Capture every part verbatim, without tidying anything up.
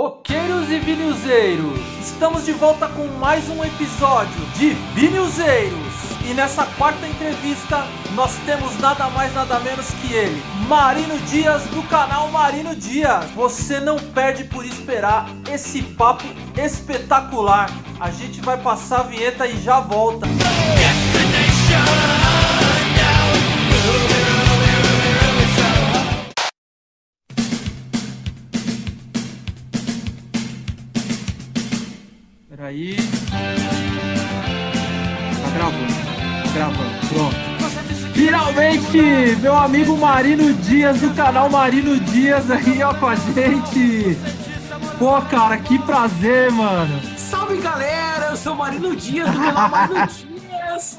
Roqueiros e vinilzeiros, estamos de volta com mais um episódio de Vinilzeiros. E nessa quarta entrevista, nós temos nada mais nada menos que ele, Marino Dias, do canal Marino Dias. Você não perde por esperar esse papo espetacular. A gente vai passar a vinheta e já volta. Aí, tá gravando, tá gravando, pronto. Finalmente, meu amigo Marino Dias, do canal Marino Dias, aí ó, com a gente. Pô, cara, que prazer, mano. Salve, galera, eu sou o Marino Dias, do canal Marino Dias.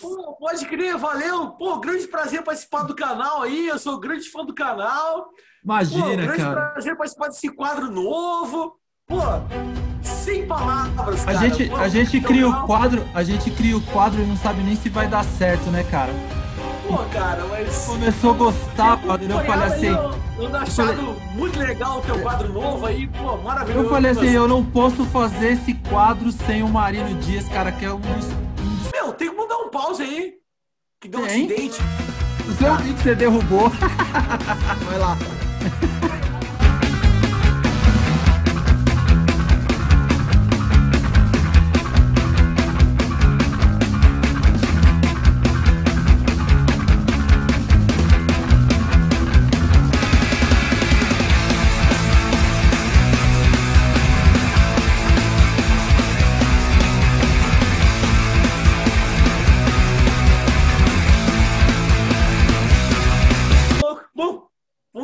Pô, pode crer, valeu. Pô, grande prazer participar do canal aí, eu sou grande fã do canal. Imagina, Pô, grande cara. Grande prazer participar desse quadro novo. Pô, sem palavras, cara. A gente, Pô, a gente cria o quadro, a gente cria o quadro e não sabe nem se vai dar certo, né, cara? Pô, cara, mas... Começou a gostar, padre, eu falei assim... Eu, eu achado falei... muito legal o teu quadro novo aí, pô, maravilhoso. Eu falei assim, eu não posso fazer esse quadro sem o Marino Dias, cara, que é um... Meu, tem que mandar um pause aí, que deu um acidente. Não sei o que você derrubou. Vai lá.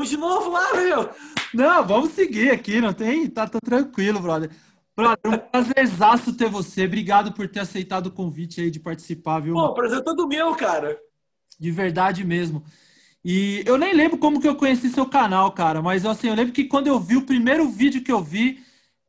De novo lá, meu! Não, vamos seguir aqui, não tem? Tá, tá tranquilo, brother. Brother, um prazerzaço ter você. Obrigado por ter aceitado o convite aí de participar, viu? Pô, prazer todo meu, cara. De verdade mesmo. E eu nem lembro como que eu conheci seu canal, cara, mas assim, eu lembro que quando eu vi o primeiro vídeo que eu vi,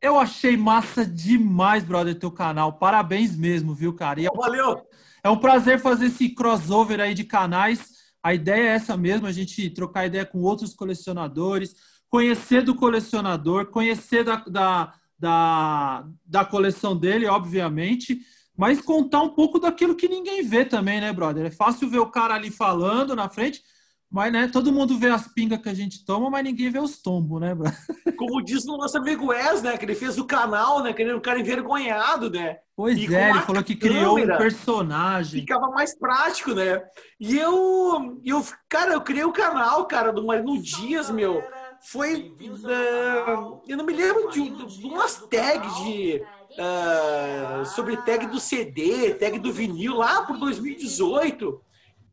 eu achei massa demais, brother, teu canal. Parabéns mesmo, viu, cara? E é um... Valeu! É um prazer fazer esse crossover aí de canais. A ideia é essa mesmo, a gente trocar ideia com outros colecionadores, conhecer do colecionador, conhecer da, da, da, da coleção dele, obviamente, mas contar um pouco daquilo que ninguém vê também, né, brother? É fácil ver o cara ali falando na frente, mas, né, todo mundo vê as pingas que a gente toma, mas ninguém vê os tombos, né, brother? Como diz o nosso amigo Wes, né, que ele fez o canal, né, que ele era um cara envergonhado, né? Pois e é, ele falou que criou um personagem. Ficava mais prático, né? E eu, eu, cara, eu criei o canal, cara, do Marino Dias, meu. Foi, uh, eu não me lembro de, de umas tags de, uh, sobre tag do C D, tag do vinil, lá por dois mil e dezoito.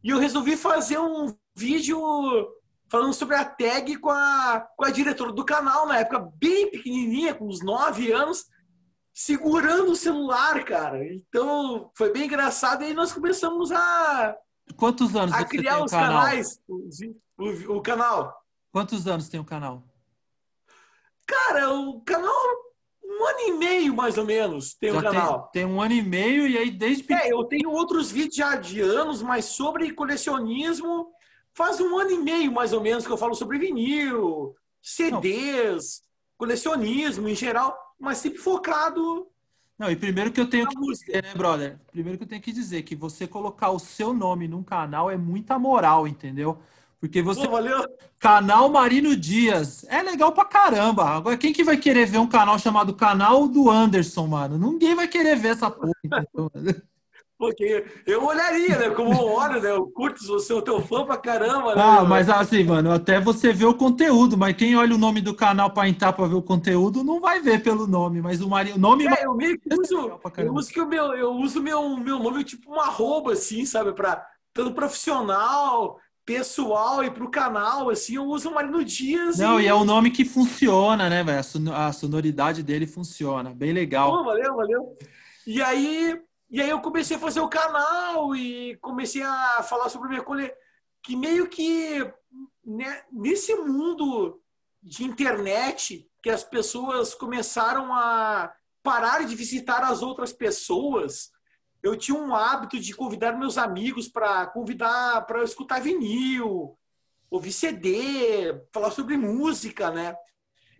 E eu resolvi fazer um vídeo falando sobre a tag com a, com a diretora do canal, na época bem pequenininha, com uns nove anos. Segurando o celular, cara. Então, foi bem engraçado. E aí nós começamos a... Quantos anos a criar os canal? canais. O, o, o canal. Quantos anos tem o canal? Cara, o canal... Um ano e meio, mais ou menos, tem já o canal. Tem, tem um ano e meio e aí desde... É, eu tenho outros vídeos já de anos, mas sobre colecionismo. Faz um ano e meio, mais ou menos, que eu falo sobre vinil, C Ds, não. colecionismo em geral... Mas sempre focado... Não, e primeiro que eu tenho que dizer, né, brother? Primeiro que eu tenho que dizer que você colocar o seu nome num canal é muita moral, entendeu? Porque você... Pô, valeu. Canal Marino Dias. É legal pra caramba. Agora, quem que vai querer ver um canal chamado Canal do Anderson, mano? Ninguém vai querer ver essa porra. Então. Porque eu olharia, né? Como eu olho, né? Eu curto, você é o teu fã pra caramba, né? Ah, mas assim, mano, até você vê o conteúdo, mas quem olha o nome do canal pra entrar pra ver o conteúdo não vai ver pelo nome, mas o Marino... nome é, eu meio que uso, eu uso que o meu, eu uso meu, meu nome tipo uma arroba, assim, sabe? Pra tanto profissional, pessoal e pro canal, assim, eu uso o Marino Dias. Não, e, e é um nome que funciona, né, velho? A sonoridade dele funciona, bem legal. Pô, valeu, valeu. E aí... E aí eu comecei a fazer o canal e comecei a falar sobre minha coleção. Que meio que, né, nesse mundo de internet, que as pessoas começaram a parar de visitar as outras pessoas, eu tinha um hábito de convidar meus amigos para convidar para escutar vinil, ouvir C D, falar sobre música, né?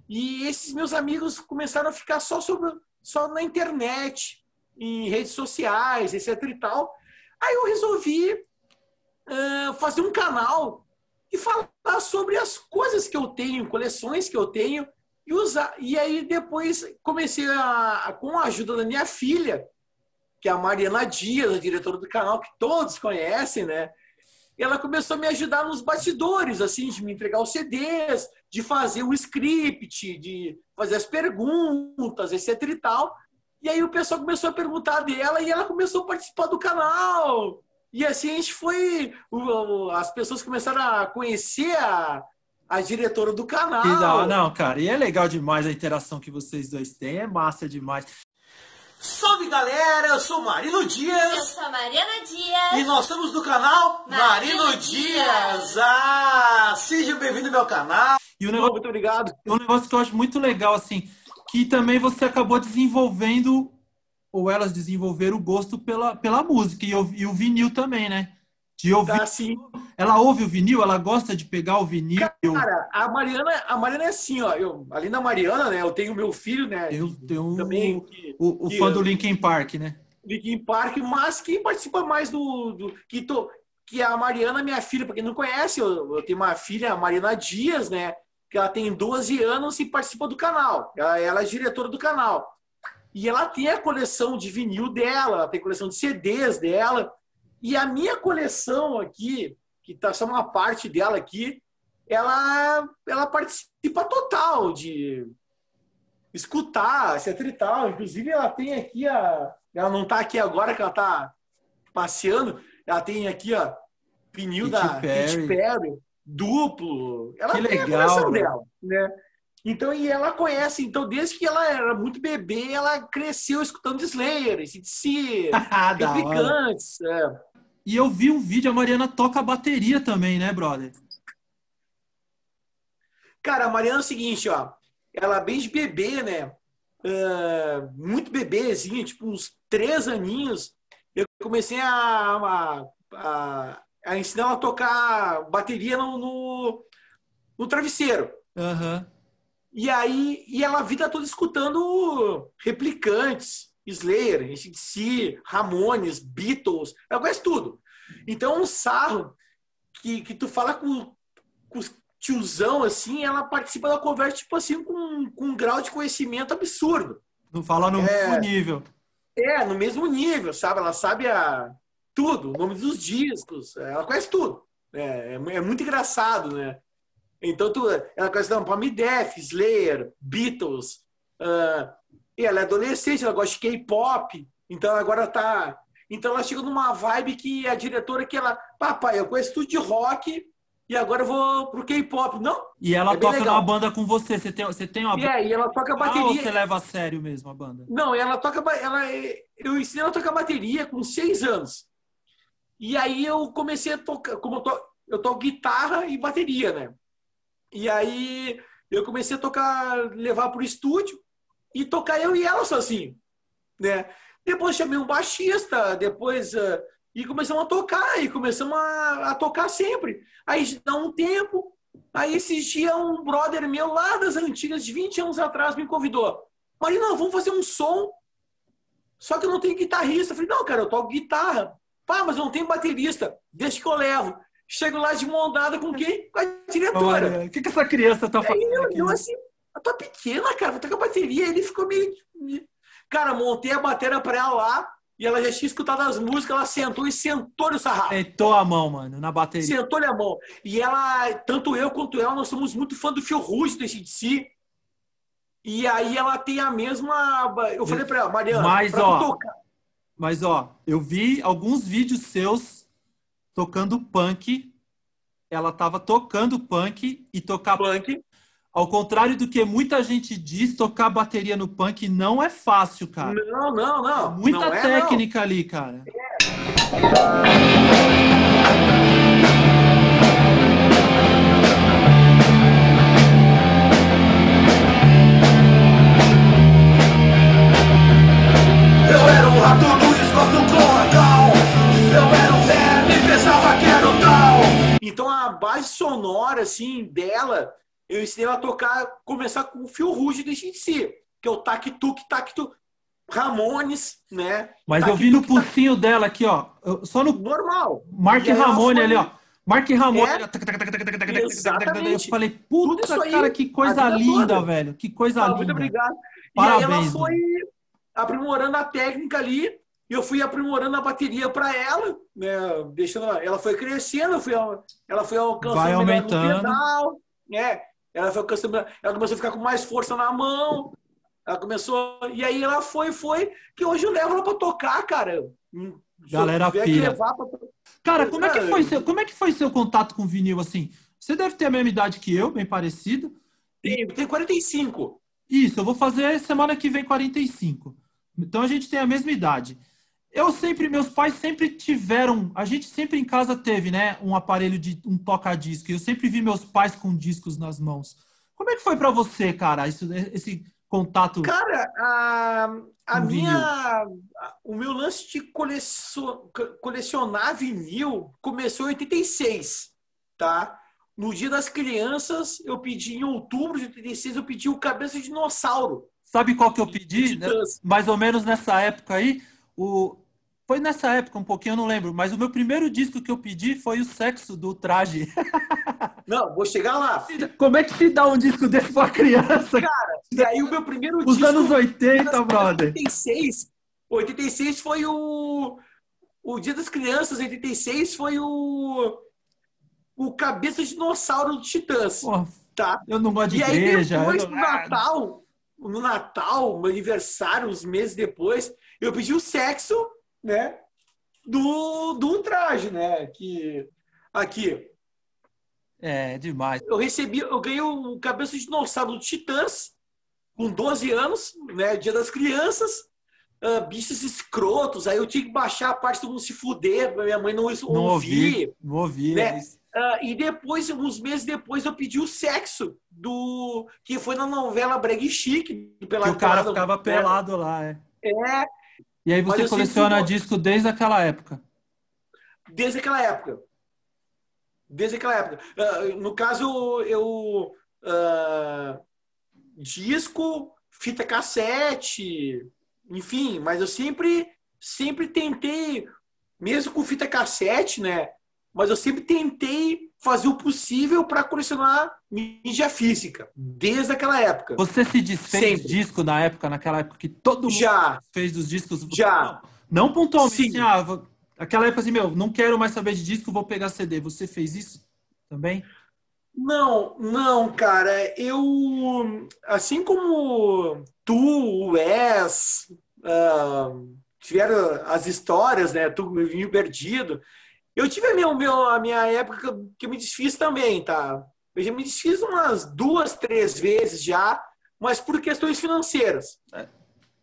E esses meus amigos começaram a ficar só, sobre, só na internet, em redes sociais, etcétera e tal. Aí eu resolvi uh, fazer um canal e falar sobre as coisas que eu tenho, coleções que eu tenho, e usar. E aí depois comecei a, a, com a ajuda da minha filha, que é a Mariana Dias, a diretora do canal, que todos conhecem, né? E ela começou a me ajudar nos bastidores, assim, de me entregar os C Ds, de fazer o script, de fazer as perguntas, etcétera e tal. E aí o pessoal começou a perguntar dela e ela começou a participar do canal. E assim a gente foi... As pessoas começaram a conhecer a, a diretora do canal. Não, não, cara. E é legal demais a interação que vocês dois têm. É massa demais. Salve, galera! Eu sou Marino Dias. Eu sou a Mariana Dias. E nós somos do canal Marino, Marino Dias. Dias. Ah, seja bem-vindo ao meu canal. E o negócio, muito obrigado. Um negócio que eu acho muito legal, assim, que também você acabou desenvolvendo, ou elas desenvolveram o gosto pela, pela música e, e o vinil também, né? De ouvir. Tá, sim. Ela ouve o vinil? Ela gosta de pegar o vinil? Cara, eu... a, Mariana, a Mariana é assim, ó. Eu, além da Mariana, né? Eu tenho meu filho, né? Eu tenho também, o, que, o, o que, fã do Linkin Park, né? Linkin Park, mas quem participa mais do... do que, tô, que a Mariana, minha filha, pra quem não conhece, eu, eu tenho uma filha, a Mariana Dias, né? Que ela tem doze anos e participa do canal. Ela, ela é diretora do canal. E ela tem a coleção de vinil dela, ela tem a coleção de C Ds dela. E a minha coleção aqui, que tá só uma parte dela aqui, ela, ela participa total de escutar, etcétera e tal. Inclusive, ela tem aqui a... Ela não tá aqui agora, que ela tá passeando. Ela tem aqui, ó, vinil da Katy Perry, duplo. Ela que tem legal, a coleção dela, né? Então, e ela conhece, então, desde que ela era muito bebê, ela cresceu escutando Slayer, A C D C, Replicantes. É. E eu vi um vídeo, a Mariana toca a bateria também, né, brother? Cara, a Mariana é o seguinte, ó. Ela é bem de bebê, né? Uh, muito bebezinha, tipo uns três aninhos. Eu comecei a, a, a, a ensinar ela a tocar bateria no, no, no travesseiro. Aham. Uhum. E aí, e ela a vida toda escutando Replicantes, Slayer, A C D C, Ramones, Beatles, ela conhece tudo. Então, um sarro que, que tu fala com, com os tiozão, assim, ela participa da conversa, tipo assim, com, com um grau de conhecimento absurdo. Não fala no é, mesmo nível. É, no mesmo nível, sabe? Ela sabe a, tudo, o nome dos discos, ela conhece tudo. É, é muito engraçado, né? Então, tu, ela gosta de um Palm Def, Slayer, Beatles. Uh, e ela é adolescente, ela gosta de K-pop. Então, agora tá... Então, ela chega numa vibe que a diretora, que ela... Papai, eu conheço tudo de rock e agora eu vou pro K-pop. Não? E ela é toca uma banda com você. Você tem, você tem uma banda? É, e ela toca bateria. Ah, ou você leva a sério mesmo a banda? Não, ela toca... Ela, eu ensinei ela a tocar bateria com seis anos. E aí, eu comecei a tocar... Como eu toco, eu toco guitarra e bateria, né? E aí, eu comecei a tocar, levar pro estúdio e tocar eu e ela sozinho, né? Depois chamei um baixista, depois... Uh, e começamos a tocar, e começamos a, a tocar sempre. Aí dá um tempo, aí esse dia um brother meu lá das antigas, de vinte anos atrás, me convidou. Marina, vamos fazer um som, só que eu não tenho guitarrista. Eu falei, não, cara, eu toco guitarra. Pá, mas eu não tenho baterista, deixa que eu levo. Chego lá de mão dada com quem? Com a diretora. O que, que essa criança tá fazendo? Aí eu, aqui, eu né? assim, eu tô pequena, cara, vou tocar bateria. Ele ficou meio. Cara, montei a bateria pra ela lá e ela já tinha escutado as músicas, ela sentou e sentou-lhe o sarrafo. Sentou a mão, mano, na bateria. Sentou-lhe a mão. E ela, tanto eu quanto ela, nós somos muito fã do Phil Rush, do A C D C. E aí ela tem a mesma. Eu falei pra ela, Mariana, mas, pra ó, tocar. Mas ó, eu vi alguns vídeos seus tocando punk, ela tava tocando punk e tocar punk. Ao contrário do que muita gente diz, tocar bateria no punk não é fácil, cara. Não, não, não. É muita não técnica é, não. ali, cara. Eu era um rato do esgoto cloacal. Eu era um Então a base sonora assim dela Eu ensinei ela a tocar, começar com o fio rústico em si, que é o tac-tuc, tac-tuc, Ramones, né? Mas tac, eu vi no tuc, pulsinho tac, dela aqui, ó. Eu, só no... Normal. Mark Ramone ali, ó. Mark Ramone. É, exatamente. Eu falei, puta, aí, cara, que coisa linda, toda. velho. Que coisa ah, linda. Muito obrigado. Parabéns, e aí ela foi aprimorando a técnica ali. E eu fui aprimorando a bateria para ela, né? Deixando ela, ela foi crescendo, fui, ela foi alcançando Vai aumentando. o pedal, né? Ela foi alcançando, ela começou a ficar com mais força na mão. Ela começou e aí ela foi, foi que hoje eu levo ela para tocar, cara. Galera pira. Pra... Cara, como é que foi seu, como é que foi seu contato com vinil assim? Você deve ter a mesma idade que eu, bem parecido. Tem, tem quarenta e cinco. Isso, eu vou fazer semana que vem quarenta e cinco. Então a gente tem a mesma idade. Eu sempre, meus pais sempre tiveram, a gente sempre em casa teve, né, um aparelho de um toca-disco. Eu sempre vi meus pais com discos nas mãos. Como é que foi para você, cara? Isso, esse contato? Cara, a, a minha, o meu lance de colecio, colecionar vinil começou em oitenta e seis, tá? No Dia das Crianças, eu pedi em outubro de oitenta e seis, eu pedi o Cabeça de Dinossauro. Sabe qual que eu pedi? Né? Mais ou menos nessa época aí, o Foi nessa época, um pouquinho, eu não lembro. Mas o meu primeiro disco que eu pedi foi o Sexo do Traje. Não, vou chegar lá. Como é que se dá um disco desse pra criança? Cara, e aí o meu primeiro Os disco... Os anos oitenta, brother. oitenta e seis, oitenta e seis foi o... O Dia das Crianças, oitenta e seis, foi o... O Cabeça de Dinossauro do Titãs. Pô, tá? Eu não gosto de igreja. E aí depois, no Natal, no Natal, meu aniversário, uns meses depois, eu pedi o Sexo... Né? Do, do traje, né? Que aqui é demais. Eu recebi, eu ganhei o Cabeça de Dinossauro do Titãs com doze anos, né? Dia das Crianças, uh, bichos escrotos. Aí eu tinha que baixar a parte do mundo se fuder, minha mãe não, não ouvia, não ouvia, né? Uh, e depois, uns meses depois, eu pedi o Sexo do que foi na novela Brega e Chique, do pelado, que o cara pelado, ficava pelado, né? Lá, é. é. E aí você coleciona sempre... disco desde aquela época? Desde aquela época. Desde aquela época. Uh, no caso, eu... Uh, disco, fita cassete, enfim. Mas eu sempre, sempre tentei, mesmo com fita cassete, né? Mas eu sempre tentei fazer o possível para colecionar mídia física. Desde aquela época. Você se desfez de disco na época, naquela época que todo mundo já fez dos discos? Já. Não, não pontualmente. Assim, ah, aquela época assim, meu, não quero mais saber de disco, vou pegar C D. Você fez isso também? Não, não, cara. Eu, assim como tu, o Es, uh, tiveram as histórias, né? Tu, Vinho Perdido... Eu tive a minha, a minha época que eu me desfiz também, tá? Eu já me desfiz umas duas, três vezes já, mas por questões financeiras, é.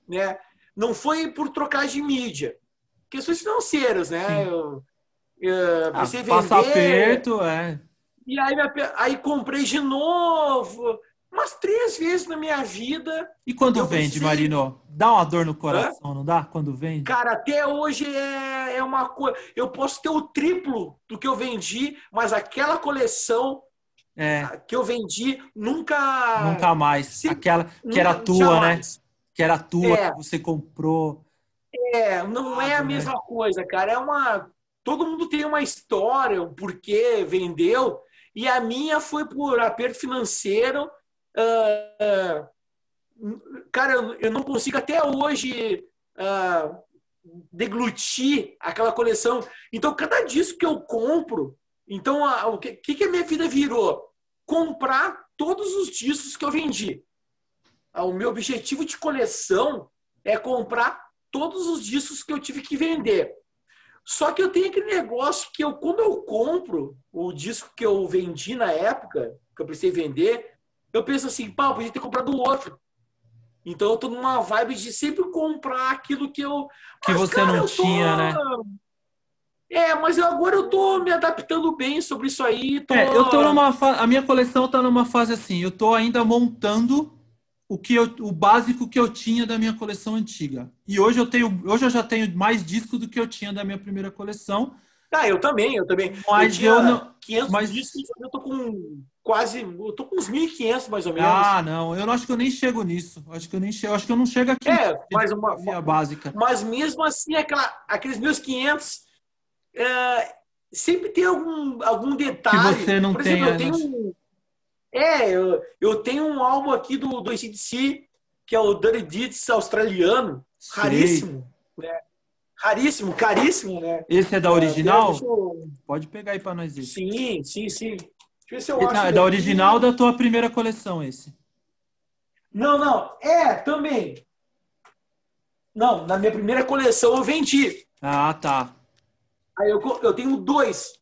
né? Não foi por trocar de mídia. Questões financeiras, né? Eu, eu comecei ah, a vender... Passa aperto, é. E aí, aí comprei de novo, umas três vezes na minha vida. E quando vende, pensei... Marino? Dá uma dor no coração, Hã? não dá? Quando vende? Cara, até hoje é... É uma coisa, eu posso ter o triplo do que eu vendi, mas aquela coleção é. que eu vendi nunca nunca mais se... aquela que nunca, era tua, jamais. né? Que era tua, é. que você comprou. É, não ah, é a mesma né? coisa, cara. É uma todo mundo tem uma história, um porquê vendeu, e a minha foi por aperto financeiro. Uh, cara, eu não consigo até hoje uh, deglutir aquela coleção. Então, cada disco que eu compro, então, a, o que, que a minha vida virou? Comprar todos os discos que eu vendi. O meu objetivo de coleção é comprar todos os discos que eu tive que vender. Só que eu tenho aquele negócio que eu, quando eu compro o disco que eu vendi na época, que eu precisei vender, eu penso assim, pá, eu podia ter comprado outro. Então, eu tô numa vibe de sempre comprar aquilo que eu... Que mas, você cara, não tô... tinha, né? É, mas eu, agora eu tô me adaptando bem sobre isso aí. Tô... É, eu tô numa fa... A minha coleção tá numa fase assim. Eu tô ainda montando o, que eu... o básico que eu tinha da minha coleção antiga. E hoje eu, tenho... hoje eu já tenho mais disco do que eu tinha da minha primeira coleção. Ah, eu também, eu também. Mas eu, tinha eu não... quinhentos, mas eu tô com quase, eu tô com uns mil e quinhentos mais ou menos. Ah, não, eu não acho que eu nem chego nisso. Acho que eu nem chego, acho que eu não chego aqui. É, mas uma via básica. Mas mesmo assim, aquela, aqueles mil e quinhentos é, sempre tem algum algum detalhe que você não tem. Por exemplo, tenha, eu tenho um, É, eu, eu tenho um álbum aqui do do A C D C, que é o Dirty Deeds australiano, sei. Raríssimo, né? Raríssimo, caríssimo, né? Esse é da original? Eu... Pode pegar aí pra nós isso. Sim, sim, sim. Deixa eu ver se eu acho. Não, é da original da tua primeira coleção, esse? Não, não. É, também. Não, na minha primeira coleção eu vendi. Ah, tá. Aí eu, eu tenho dois.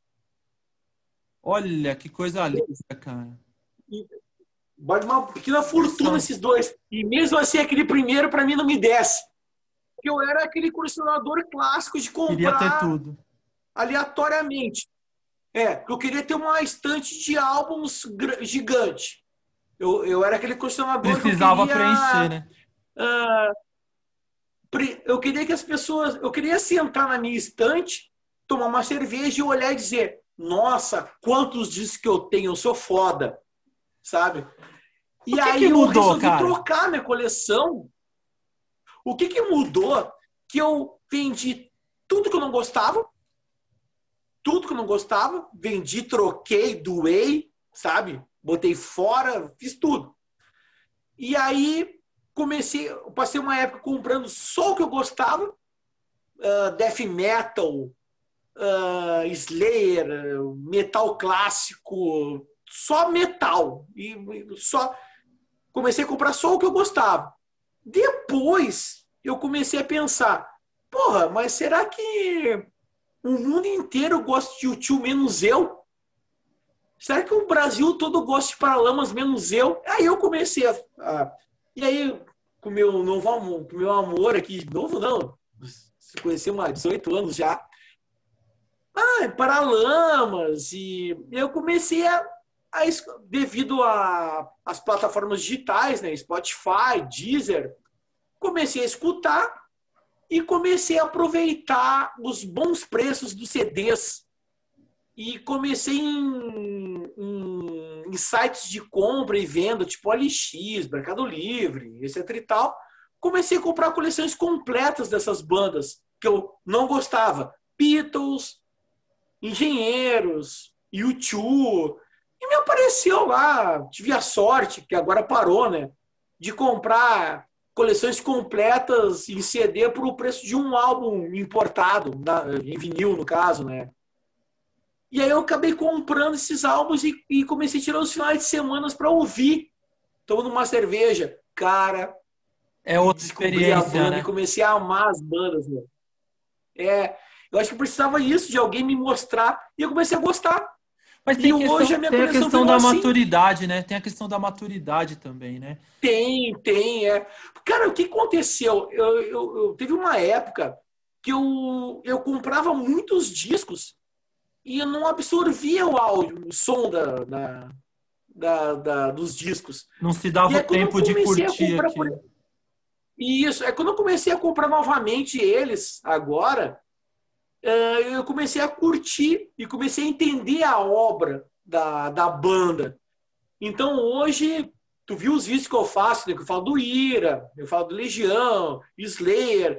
Olha, que coisa linda, cara. E vale uma pequena fortuna esses dois. E mesmo assim, aquele primeiro pra mim não me desce. Porque eu era aquele colecionador clássico de comprar... Queria ter tudo. Aleatoriamente. É, eu queria ter uma estante de álbuns gigante. Eu, eu era aquele colecionador... Precisava que eu queria, preencher, né? Uh, pre, eu queria que as pessoas... Eu queria sentar na minha estante, tomar uma cerveja e olhar e dizer, nossa, quantos discos que eu tenho, eu sou foda. Sabe? E que aí que mudou, eu resolvi cara? trocar minha coleção... O que, que mudou? Que eu vendi tudo que eu não gostava. Tudo que eu não gostava. Vendi, troquei, doei, sabe? Botei fora, fiz tudo. E aí, comecei... Eu passei uma época comprando só o que eu gostava. Uh, death metal, uh, Slayer, metal clássico. Só metal. E só... Comecei a comprar só o que eu gostava. Depois, eu comecei a pensar, porra, mas será que o mundo inteiro gosta de U dois menos eu? Será que o Brasil todo gosta de Paralamas menos eu? Aí eu comecei a... a e aí, com o meu novo amor, com meu amor aqui, novo não, se conheceu há dezoito anos já, ah, Paralamas, e eu comecei a... Aí, devido às plataformas digitais, né, Spotify, Deezer, comecei a escutar e comecei a aproveitar os bons preços dos C Ds. E comecei em, em, em sites de compra e venda, tipo O L X, Mercado Livre, etcétera e tal. Comecei a comprar coleções completas dessas bandas que eu não gostava. Beatles, Engenheiros, U dois... E me apareceu lá, tive a sorte, que agora parou, né? De comprar coleções completas em C D por o preço de um álbum importado, em vinil, no caso, né? E aí eu acabei comprando esses álbuns e, e comecei a tirar os finais de semana para ouvir. Tomando uma cerveja. Cara, é outra experiência, a banda, né? E comecei a amar as bandas, né? É, eu acho que eu precisava disso, de alguém me mostrar. E eu comecei a gostar. Mas tem, questão, hoje a minha tem a questão da assim. maturidade, né? Tem a questão da maturidade também, né? Tem, tem, é. Cara, o que aconteceu? Eu, eu, eu teve uma época que eu, eu comprava muitos discos e eu não absorvia o áudio, o som da, da, da, da, dos discos. Não se dava o tempo de curtir aquilo. Isso, é quando eu comecei a comprar novamente eles agora... eu comecei a curtir e comecei a entender a obra da, da banda. Então hoje, tu viu os vídeos que eu faço, né? Que eu falo do Ira, eu falo do Legião, Slayer,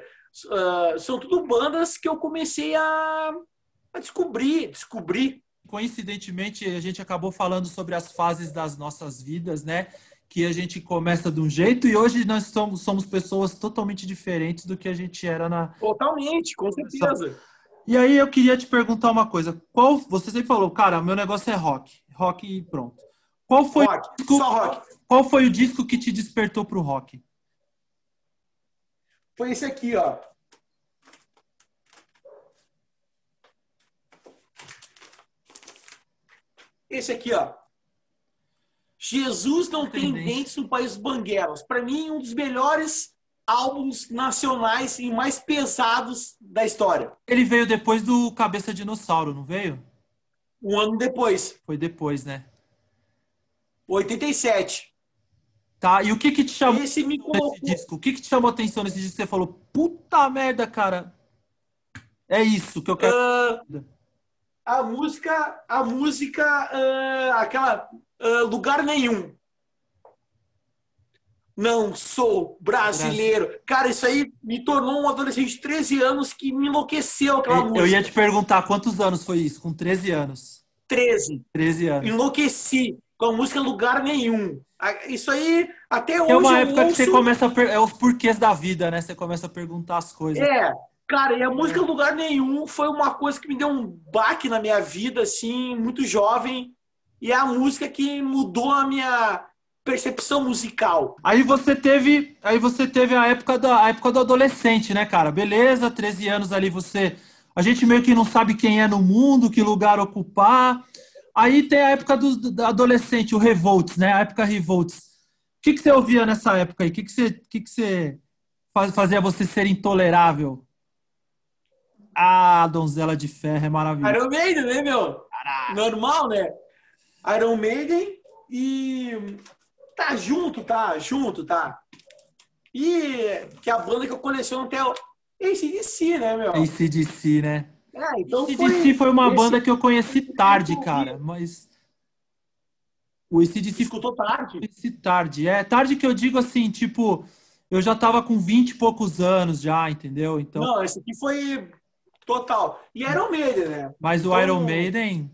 uh, são tudo bandas que eu comecei a, a descobrir, descobrir. Coincidentemente, a gente acabou falando sobre as fases das nossas vidas, né? Que a gente começa de um jeito e hoje nós somos, somos pessoas totalmente diferentes do que a gente era na... Totalmente, com certeza. E aí eu queria te perguntar uma coisa. Qual, você sempre falou, cara, meu negócio é rock. Rock e pronto. Qual foi, rock, o, disco, só rock. Qual foi o disco que te despertou pro rock? Foi esse aqui, ó. Esse aqui, ó. Jesus não tem dentes no País dos Banguelas. Para mim, um dos melhores... álbuns nacionais e mais pesados da história. Ele veio depois do Cabeça Dinossauro, não veio? Um ano depois. Foi depois, né? oitenta e sete. Tá, e o que que te chamou esse me colocou... nesse disco? O que que te chamou a atenção nesse disco? Você falou, puta merda, cara. É isso que eu quero. Uh, a música, a música uh, aquela uh, lugar nenhum. Não sou brasileiro. Cara, isso aí me tornou um adolescente de treze anos que me enlouqueceu aquela eu, música. Eu ia te perguntar quantos anos foi isso, com treze anos. treze. treze anos. Enlouqueci com a música Lugar Nenhum. Isso aí, até hoje eu ouço... É uma época que você começa a... Per... É os porquês da vida, né? Você começa a perguntar as coisas. É, cara, e a música Lugar Nenhum foi uma coisa que me deu um baque na minha vida, assim, muito jovem. E é a música que mudou a minha... percepção musical. Aí você teve, aí você teve a época da a época do adolescente, né, cara? Beleza, treze anos ali você, a gente meio que não sabe quem é no mundo, que lugar ocupar. Aí tem a época do, do adolescente, o Revolts, né? A época Revolts. O que que você ouvia nessa época aí? O que que você, que que você faz, fazia você ser intolerável? Ah, Donzela de Ferro é maravilhoso. Iron Maiden, né, meu? Caraca. Normal, né? Iron Maiden e Tá junto, tá? Junto, tá? E que é a banda que eu coleciono até o A C D C, né, meu? A C D C, né? É, então A C D C foi, foi uma esse... banda que eu conheci tarde, cara. Mas o A C D C... Escutou tarde? Esse tarde, é. Tarde que eu digo assim, tipo... Eu já tava com vinte e poucos anos já, entendeu? Então... Não, esse aqui foi total. E Iron Maiden, né? Mas então... o Iron Maiden...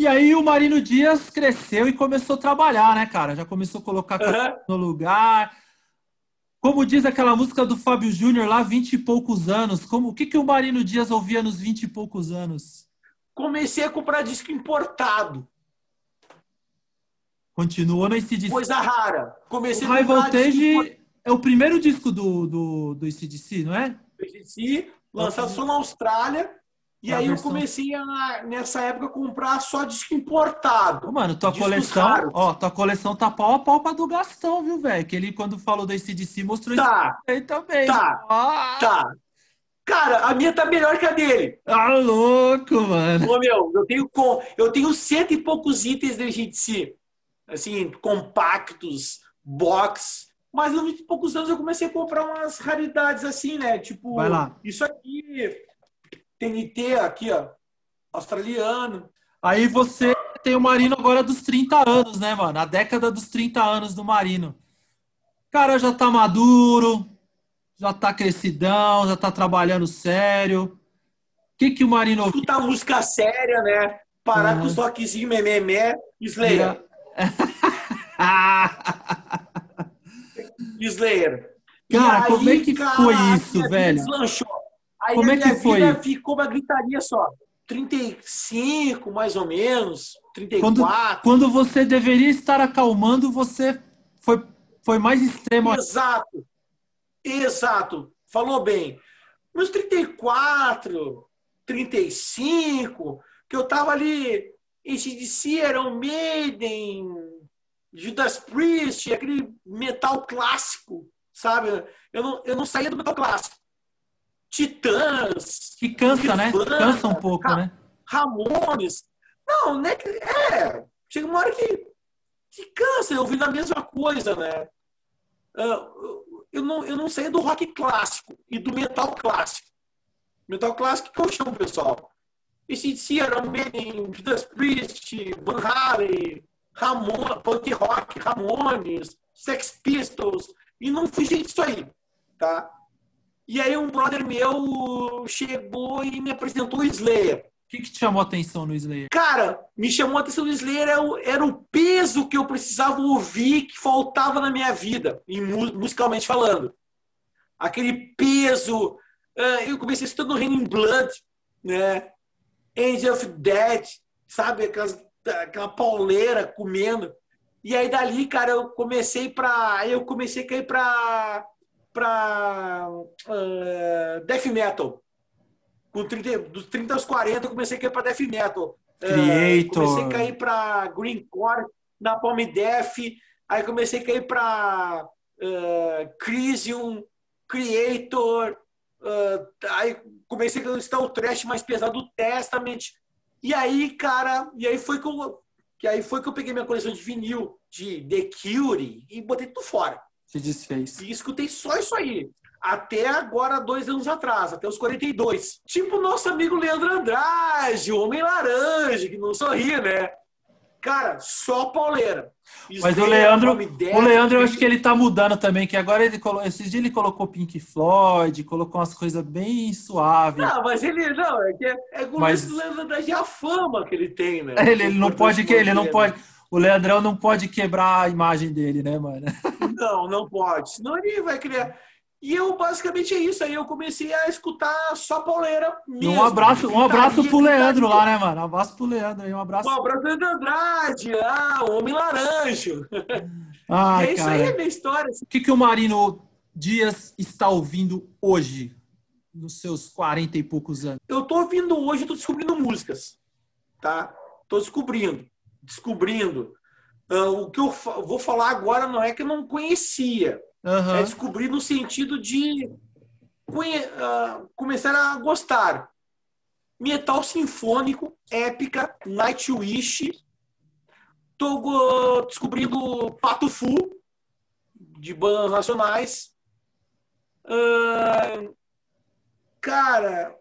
E aí o Marino Dias cresceu e começou a trabalhar, né, cara? Já começou a colocar uhum. no lugar. Como diz aquela música do Fábio Júnior lá, vinte e poucos anos. Como, o que, que o Marino Dias ouvia nos vinte e poucos anos? Comecei a comprar disco importado. Continua no A C D C. Coisa rara. Comecei o a High Voltage é o primeiro disco do, do, do A C D C, não é? A C D C, lançado só na Austrália. E a aí versão... eu comecei a, nessa época, a comprar só disco importado. Mano, tua coleção, ó, tua coleção tá pau a pau pra do Gastão, viu, velho? Que ele, quando falou do A C D C, mostrou tá, isso aí também. Tá, ah. tá. Cara, a minha tá melhor que a dele. Tá louco, mano. Pô, meu, eu tenho, eu tenho cento e poucos itens do A C D C. Assim, compactos, box. Mas há muito poucos anos eu comecei a comprar umas raridades assim, né? Tipo, vai lá. Isso aqui... T N T aqui, ó, australiano. Aí você tem o Marino agora dos trinta anos, né, mano? A década dos trinta anos do Marino. O cara já tá maduro, já tá crescidão, já tá trabalhando sério. O que que o Marino... Escutar música séria, né? Parar uhum. com os toquezinhos mememé, Slayer. Slayer. Cara, aí, como é que cara, foi isso, cara, velho? Deslanchou. Aí como a minha é que foi? Vida ficou uma gritaria só. trinta e cinco, mais ou menos. trinta e quatro. Quando, quando você deveria estar acalmando, você foi, foi mais extremo. Exato. Exato. Falou bem. Nos trinta e quatro, trinta e cinco, que eu tava ali, A C D C, Iron Maiden, Judas Priest, aquele metal clássico, sabe? Eu não, eu não saía do metal clássico. Titãs. Que cansa, Nirvana, né? Cansa um pouco, Ra né? Ramones. Não, né? É. Chega uma hora que, que cansa. Eu ouvi a mesma coisa, né? Eu não, eu não saía do rock clássico e do metal clássico. Metal clássico que eu chamo, pessoal. A C D C, Iron Maiden, Judas Priest, Van Halen, Ramones, punk rock, Ramones, Sex Pistols. E não fugi disso aí, tá? E aí um brother meu chegou e me apresentou o Slayer. O que que te chamou a atenção no Slayer? Cara, me chamou a atenção no Slayer, era o, era o peso que eu precisava ouvir, que faltava na minha vida, e musicalmente falando. Aquele peso... Eu comecei estudando Raining Blood, né? Angel of Death, sabe? Aquelas, aquela pauleira comendo. E aí dali, cara, eu comecei pra... Aí eu comecei a cair pra... para uh, Death Metal. Com trinta, dos trinta aos quarenta eu comecei a cair para Death Metal. Uh, comecei a cair para Greencore, Napalm Death, aí comecei a cair para uh, Crisium, Creator, uh, aí comecei a estar o thrash mais pesado do Testament. E aí, cara, e aí foi que eu, que aí foi que eu peguei minha coleção de vinil de The Cure e botei tudo fora. Se desfez. E escutei só isso aí. Até agora, dois anos atrás, até os quarenta e dois. Tipo o nosso amigo Leandro Andrade, o Homem Laranja, que não sorria, né? Cara, só pauleira. Isso. Mas o Leandro, o Leandro, eu acho que ele tá mudando também, que agora ele colocou, esses dias ele colocou Pink Floyd, colocou umas coisas bem suaves. Não, mas ele não, é que é, é o mas... Leandro Andrade, é a fama que ele tem, né? Ele, ele não pode, que ele não pode. O Leandrão não pode quebrar a imagem dele, né, mano? Não, não pode. Senão ele vai criar. E eu, basicamente, é isso. Aí eu comecei a escutar só pauleira mesmo. Um abraço, um abraço pro Leandro lá, né, mano? Um abraço pro Leandro aí, um abraço. Um abraço pro Leandro Andrade, ah, o Homem Laranjo. Ai, é isso, cara. Aí é a minha história. O que, que o Marino Dias está ouvindo hoje, nos seus quarenta e poucos anos? Eu tô ouvindo hoje, eu tô descobrindo músicas, tá? Tô descobrindo, descobrindo. Uh, o que eu fa- vou falar agora não é que eu não conhecia. Uhum. É descobrir no sentido de conhe- uh, começar a gostar. Metal sinfônico, Épica, Nightwish. Tô go- descobrindo Pato Fu, de bandas nacionais. Uh, cara,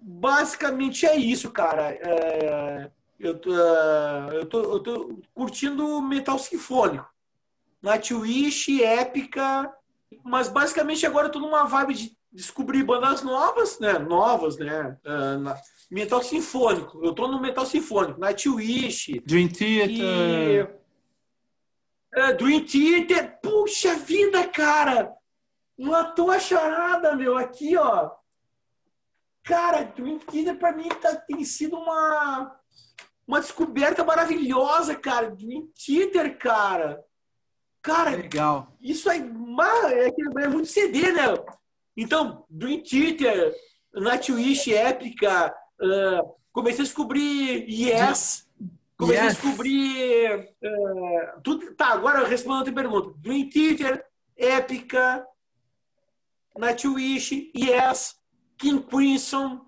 basicamente é isso, cara. Uh, eu, tô, uh, eu, tô, eu tô curtindo metal sinfônico. Nightwish, Épica, mas basicamente agora eu tô numa vibe de descobrir bandas novas, né? Novas, né? Uh, na... Metal sinfônico. Eu tô no metal sinfônico. Nightwish. Dream Theater. E... Uh, Dream Theater. Puxa vida, cara! Matou a charada, meu. Aqui, ó. Cara, Dream Theater pra mim tá... tem sido uma... uma descoberta maravilhosa, cara. Dream Theater, cara. Cara, legal. Isso é, é, é muito C D, né? Então, Dream Theater, Nightwish, Épica, uh, comecei a descobrir Yes, comecei yes. a descobrir... Uh, tudo, tá, agora eu respondo a outra pergunta. Dream Theater, Épica, Nightwish, Yes, King Crimson,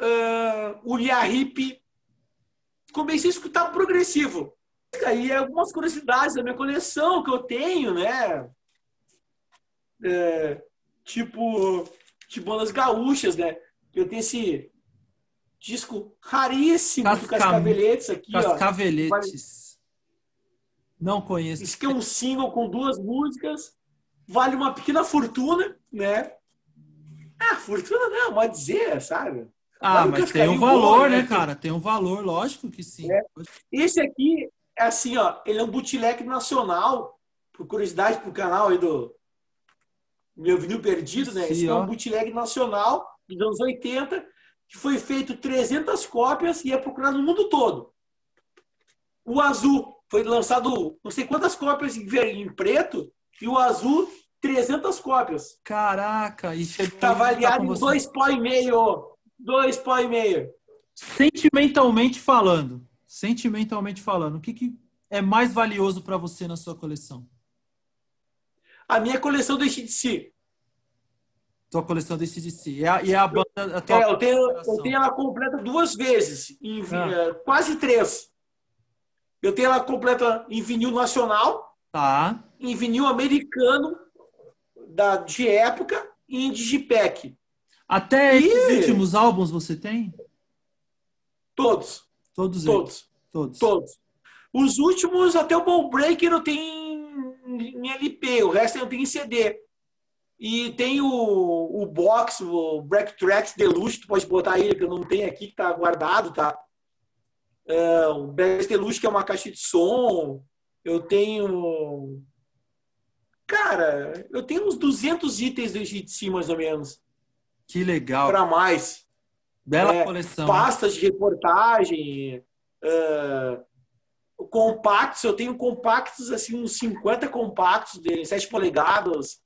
uh, Uriah Heep. Comecei a escutar progressivo. E algumas curiosidades da minha coleção que eu tenho, né? É, tipo, de bandas gaúchas, né? Eu tenho esse disco raríssimo Casca... do Cascaveletes aqui, Cascaveletes. ó. Cascaveletes. Não conheço. Isso aqui é um single com duas músicas. Vale uma pequena fortuna, né? Ah, fortuna não, pode dizer, sabe? Ah, vale, mas tem um valor, bom, né, cara? Tem um valor, lógico que sim. É. Esse aqui... assim, ó, ele é um bootleg nacional, por curiosidade, pro canal aí do Meu Vinil Perdido, né? Sim, esse ó. É um bootleg nacional dos anos oitenta, que foi feito trezentas cópias e é procurado no mundo todo. O azul foi lançado não sei quantas cópias em, em preto, e o azul trezentas cópias. Caraca! E tá avaliado em dois pau e meio. Dois pau e meio. Sentimentalmente falando. Sentimentalmente falando, o que, que é mais valioso para você na sua coleção? A minha coleção do A C D C. Tua coleção do A C D C. E a, e a banda... A tua é, eu, tenho, eu tenho ela completa duas vezes. Em, ah. Quase três. Eu tenho ela completa em vinil nacional. Tá. Em vinil americano da, de época e em digipack. Até e... esses últimos álbuns você tem? Todos. Todos todos, todos todos. Os últimos, até o Ball Breaker eu tenho em L P, o resto eu tenho em C D. E tem o, o box, o Break Tracks Deluxe, tu pode botar ele, que eu não tenho aqui, que tá guardado, tá? É, o Best Deluxe, que é uma caixa de som. Eu tenho... Cara, eu tenho uns duzentos itens do A C D C, mais ou menos. Que legal. Pra mais. Bela é, coleção. Pastas de reportagem, uh, compactos, eu tenho compactos, assim, uns cinquenta compactos de sete polegadas,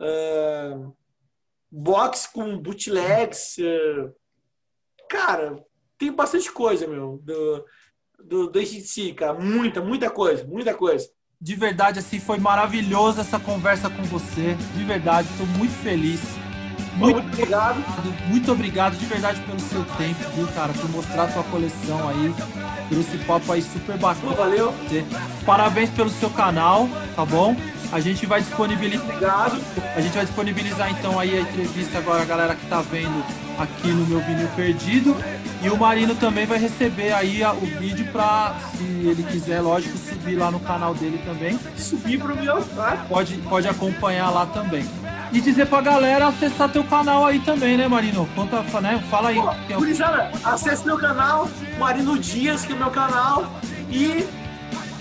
uh, box com bootlegs, uh, cara, tem bastante coisa, meu, do, do, do A C D C, cara, muita, muita coisa, muita coisa. De verdade, assim, foi maravilhosa essa conversa com você, de verdade, estou muito feliz. Muito, muito obrigado. obrigado. Muito obrigado de verdade pelo seu tempo, viu, cara? Por mostrar a sua coleção aí. Por esse papo aí super bacana. Valeu. Parabéns pelo seu canal, tá bom? A gente vai disponibilizar, obrigado. A gente vai disponibilizar então aí a entrevista agora, a galera que tá vendo aqui no meu Vinil Perdido. E o Marino também vai receber aí a, o vídeo pra, se ele quiser, lógico, subir lá no canal dele também. Subir pro meu, tá? Pode, pode acompanhar lá também. E dizer pra galera acessar teu canal aí também, né, Marino? Conta, né? Fala aí. Pô, gurizada, acesse meu canal, Marino Dias, que é o meu canal. E,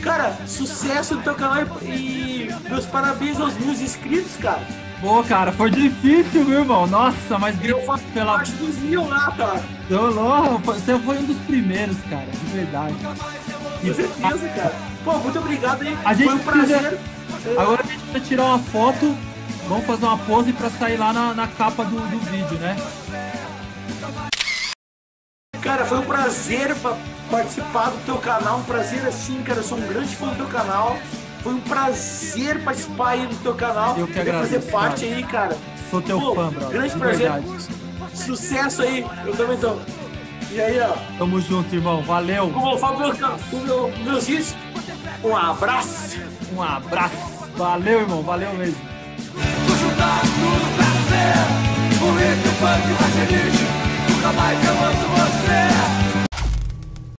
cara, sucesso no teu canal e, e meus parabéns aos meus inscritos, cara. Pô, cara, foi difícil, meu irmão. Nossa, mas eu faço pela parte dos mil lá, cara. Então, você foi um dos primeiros, cara, de verdade. Com certeza, cara. Pô, muito obrigado aí. A gente foi um prazer. Precisa... Agora a gente precisa tirar uma foto. Vamos fazer uma pose pra sair lá na, na capa do, do vídeo, né? Cara, foi um prazer pra participar do teu canal. Um prazer, assim, cara. Eu sou um grande fã do teu canal. Foi um prazer participar aí do teu canal. Eu que agradeço, fazer parte, cara. Aí, cara. Sou teu Pô, fã, brother. Grande prazer. Sucesso aí. Eu também tô. E aí, ó. Tamo junto, irmão. Valeu. Como eu falo meus, meus vídeos, um abraço. Um abraço. Valeu, irmão. Valeu mesmo. Vou juntar tudo pra ser. O rico, o punk, o mais feliz. Nunca mais eu amo você.